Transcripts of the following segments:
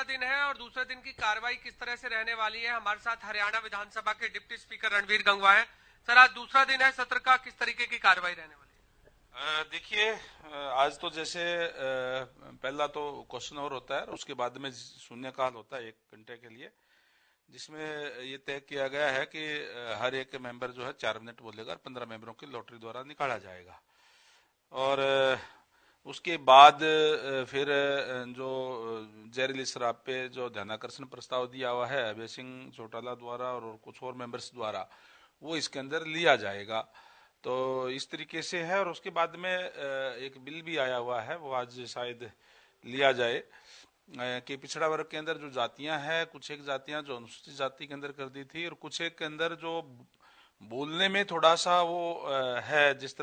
दूसरा दिन है और दूसरे दिन की कार्रवाई किस तरह से रहने वाली है। हमारे साथ हरियाणा विधानसभा के डिप्टी स्पीकर रणवीर गंगवा है। सर, आज दूसरा दिन है सत्र का, किस तरीके की कार्रवाई रहने वाली है? देखिए, आज तो जैसे पहला तो क्वेश्चन और होता है और उसके बाद में शून्यकाल होता है 1 घंटे के लिए, जिसमें ये तय किया गया है कि हर एक मेंबर जो है 4 मिनट बोलेगा और 15 मेंबरों की लॉटरी द्वारा निकाला जाएगा। और उसके बाद फिर जो जहरीली शराब पे जो ध्यानाकर्षण प्रस्ताव दिया हुआ है अभय सिंह चौटाला द्वारा और कुछ और मेंबर्स द्वारा, वो इसके अंदर लिया जाएगा। तो इस तरीके से है। और उसके बाद में एक बिल भी आया हुआ है, वो आज शायद लिया जाए कि पिछड़ा वर्ग के अंदर जो जातियां हैं, कुछ एक जातियां जो अनुसूचित जाति के अंदर कर दी थी और कुछ एक के अंदर जो बोलने में थोड़ा सा वो है, जिस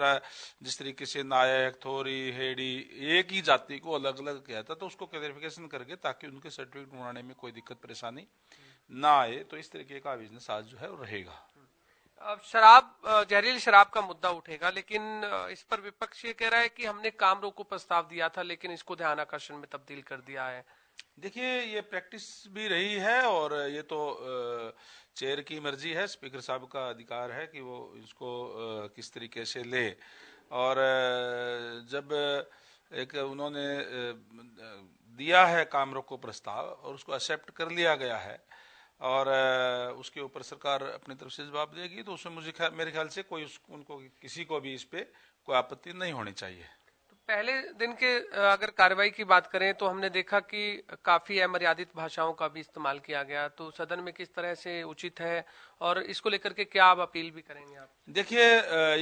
तरीके से नायक, थोरी, हेड़ी, एक ही जाति को अलग अलग किया था, तो उसको क्लैरिफिकेशन करके ताकि उनके सर्टिफिकेट बनाने में कोई दिक्कत परेशानी ना आए। तो इस तरीके का बिजनेस आज जो है वो रहेगा। अब जहरीली शराब का मुद्दा उठेगा, लेकिन इस पर विपक्ष ये कह रहा है कि हमने काम रोको प्रस्ताव दिया था लेकिन इसको ध्यान आकर्षण में तब्दील कर दिया है। देखिए, ये प्रैक्टिस भी रही है और ये तो चेयर की मर्जी है, स्पीकर साहब का अधिकार है कि वो इसको किस तरीके से ले। और जब एक उन्होंने दिया है काम रोको प्रस्ताव और उसको एक्सेप्ट कर लिया गया है और उसके ऊपर सरकार अपनी तरफ से जवाब देगी, तो उसमें मेरे ख्याल से कोई उनको किसी को भी इस पे कोई आपत्ति नहीं होनी चाहिए। तो पहले दिन के अगर कार्रवाई की बात करें तो हमने देखा कि काफी अमर्यादित भाषाओं का भी इस्तेमाल किया गया, तो सदन में किस तरह से उचित है और इसको लेकर के क्या आप अपील भी करेंगे आप? देखिए,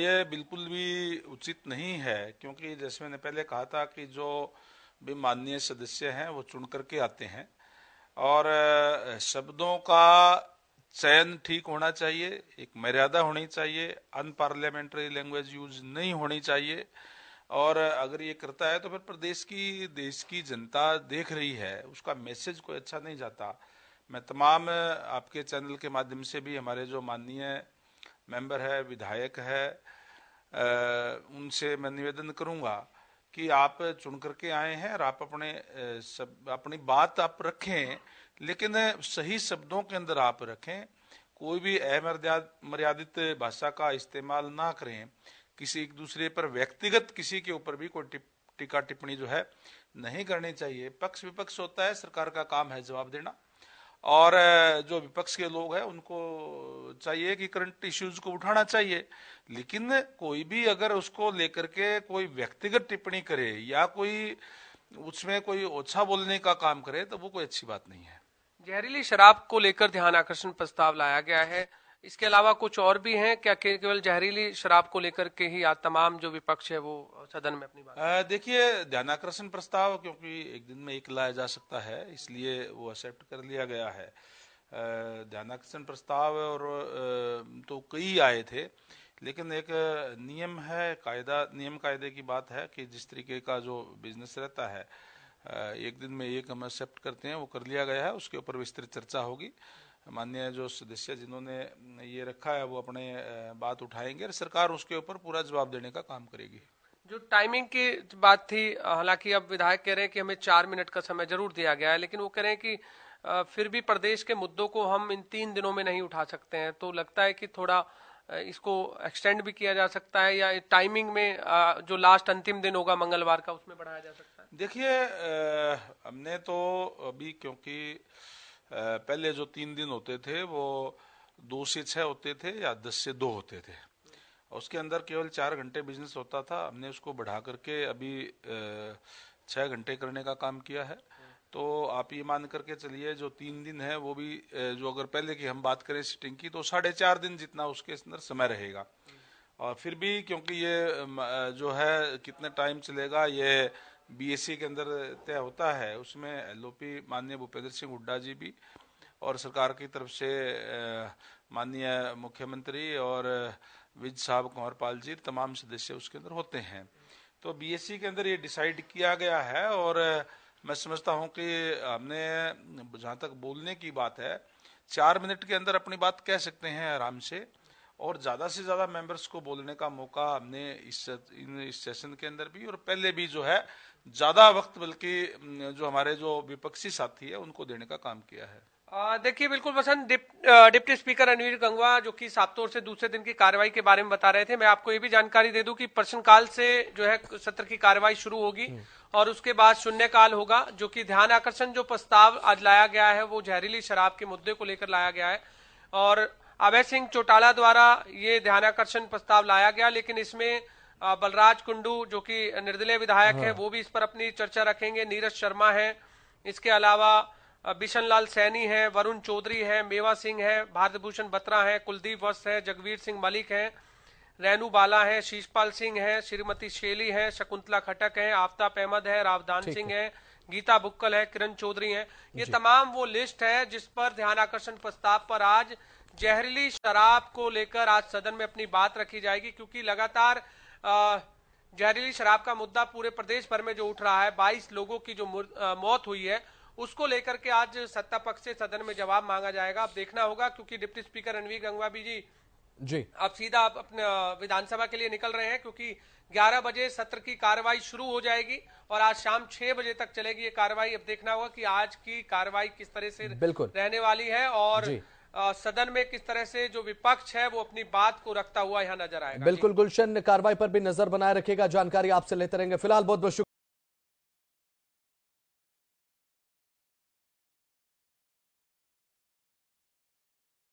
ये बिल्कुल भी उचित नहीं है, क्योंकि जैसे मैंने पहले कहा था कि जो भी माननीय सदस्य हैं वो चुन करके आते हैं और शब्दों का चयन ठीक होना चाहिए, एक मर्यादा होनी चाहिए, अनपार्लियामेंट्री लैंग्वेज यूज नहीं होनी चाहिए। और अगर ये करता है तो फिर देश की जनता देख रही है, उसका मैसेज कोई अच्छा नहीं जाता। मैं तमाम आपके चैनल के माध्यम से भी हमारे जो माननीय मेंबर है, विधायक है, उनसे मैं निवेदन करूँगा कि आप चुन करके आए हैं और आप अपनी बात आप रखें, लेकिन सही शब्दों के अंदर आप रखें। कोई भी अमर्यादित भाषा का इस्तेमाल ना करें, किसी एक दूसरे पर व्यक्तिगत किसी के ऊपर भी कोई टीका टिप्पणी जो है नहीं करनी चाहिए। पक्ष विपक्ष होता है, सरकार का काम है जवाब देना, और जो विपक्ष के लोग हैं उनको चाहिए कि करंट इश्यूज को उठाना चाहिए, लेकिन कोई भी अगर उसको लेकर के कोई व्यक्तिगत टिप्पणी करे या कोई उसमें कोई ओछा बोलने का काम करे तो वो कोई अच्छी बात नहीं है। जहरीली शराब को लेकर ध्यान आकर्षण प्रस्ताव लाया गया है, इसके अलावा कुछ और भी हैं क्या, केवल जहरीली शराब को लेकर के ही तमाम जो विपक्ष है वो सदन में अपनी बात? देखिए, ध्यानाकर्षण प्रस्ताव क्योंकि एक दिन में एक लाया जा सकता है, इसलिए वो एक्सेप्ट कर लिया गया है। ध्यानाकर्षण प्रस्ताव और तो कई आए थे, लेकिन एक नियम है, नियम कायदे की बात है कि जिस तरीके का जो बिजनेस रहता है, एक दिन में एक हम एक्सेप्ट करते हैं, वो कर लिया गया है। उसके ऊपर विस्तृत चर्चा होगी। माननीय जो सदस्य जिन्होंने ये रखा है वो अपने बात उठाएंगे और सरकार उसके ऊपर पूरा जवाब देने का काम करेगी। जो टाइमिंग की बात थी, हालांकि अब विधायक कह रहे हैं कि हमें 4 मिनट का समय जरूर दिया गया है, लेकिन वो कह रहे हैं कि फिर भी प्रदेश के मुद्दों को हम इन 3 दिनों में नहीं उठा सकते हैं, तो लगता है कि थोड़ा इसको एक्सटेंड भी किया जा सकता है या टाइमिंग में जो लास्ट अंतिम दिन होगा मंगलवार का उसमें बढ़ाया जा सकता है। देखिए, हमने तो अभी क्योंकि पहले जो 3 दिन होते थे वो 2 से 6 होते थे या 10 से 2 होते थे, उसके अंदर केवल 4 घंटे बिजनेस होता था। हमने उसको बढ़ा करके अभी 6 घंटे करने का काम किया है। तो आप ये मान करके चलिए जो 3 दिन है वो भी जो अगर पहले की हम बात करें सिटिंग की तो 4.5 दिन जितना उसके अंदर समय रहेगा। और फिर भी क्योंकि ये जो है कितना टाइम चलेगा ये बीएससी के अंदर तय होता है, उसमें एलओपी माननीय भूपेंद्र सिंह हुड्डा जी भी और सरकार की तरफ से माननीय मुख्यमंत्री और विज साहब कंवर पाल जी तमाम सदस्य उसके अंदर होते हैं। तो बीएससी के अंदर ये डिसाइड किया गया है और मैं समझता हूँ कि हमने जहाँ तक बोलने की बात है 4 मिनट के अंदर अपनी बात कह सकते हैं आराम से, और ज़्यादा से ज़्यादा मेंबर्स को बोलने का मौका हमने इस सेशन के अंदर भी और पहले भी जो है ज्यादा वक्त बल्कि जो हमारे जो विपक्षी साथी है उनको देने का काम किया है। देखिए बिल्कुल वसंत, डिप्टी स्पीकर रणवीर गंगवा जो कि साफ तौर से दूसरे दिन की कार्रवाई के बारे में बता रहे थे। मैं आपको ये भी जानकारी दे दूं कि प्रश्नकाल से जो है सत्र की कार्रवाई शुरू होगी और उसके बाद शून्यकाल होगा, जो कि ध्यान आकर्षण जो प्रस्ताव आज लाया गया है वो जहरीली शराब के मुद्दे को लेकर लाया गया है और अभय सिंह चौटाला द्वारा ये ध्यान आकर्षण प्रस्ताव लाया गया, लेकिन इसमें बलराज कुंडू जो कि निर्दलीय विधायक है वो भी इस पर अपनी चर्चा रखेंगे, नीरज शर्मा है, इसके अलावा बिशनलाल सैनी है, वरुण चौधरी है, मेवा सिंह है, भारतभूषण बत्रा है, कुलदीप वस्त्र है, जगवीर सिंह मलिक है, रेनू बाला है, शीशपाल सिंह है, श्रीमती शेली है, शकुंतला खटक है, आफ्ताब अहमद है, रावधान सिंह है, गीता बुकल है, किरण चौधरी है। ये तमाम वो लिस्ट है जिस पर ध्यान आकर्षण प्रस्ताव पर आज जहरीली शराब को लेकर आज सदन में अपनी बात रखी जाएगी, क्योंकि लगातार जहरीली शराब का मुद्दा पूरे प्रदेश भर में जो उठ रहा है, 22 लोगों की जो मौत हुई है उसको लेकर के आज सत्ता पक्ष से सदन में जवाब मांगा जाएगा। अब देखना होगा क्योंकि डिप्टी स्पीकर रणवीर गंगवा जी अब सीधा अपने विधानसभा के लिए निकल रहे हैं, क्योंकि 11 बजे सत्र की कार्रवाई शुरू हो जाएगी और आज शाम 6 बजे तक चलेगी ये कार्रवाई। अब देखना होगा कि आज की कार्रवाई किस तरह से रहने वाली है और सदन में किस तरह से जो विपक्ष है वो अपनी बात को रखता हुआ यहाँ नजर आएगा। बिल्कुल गुलशन, कार्रवाई पर भी नजर बनाए रखेगा, जानकारी आपसे लेते रहेंगे। फिलहाल बहुत बहुत शुक्रिया।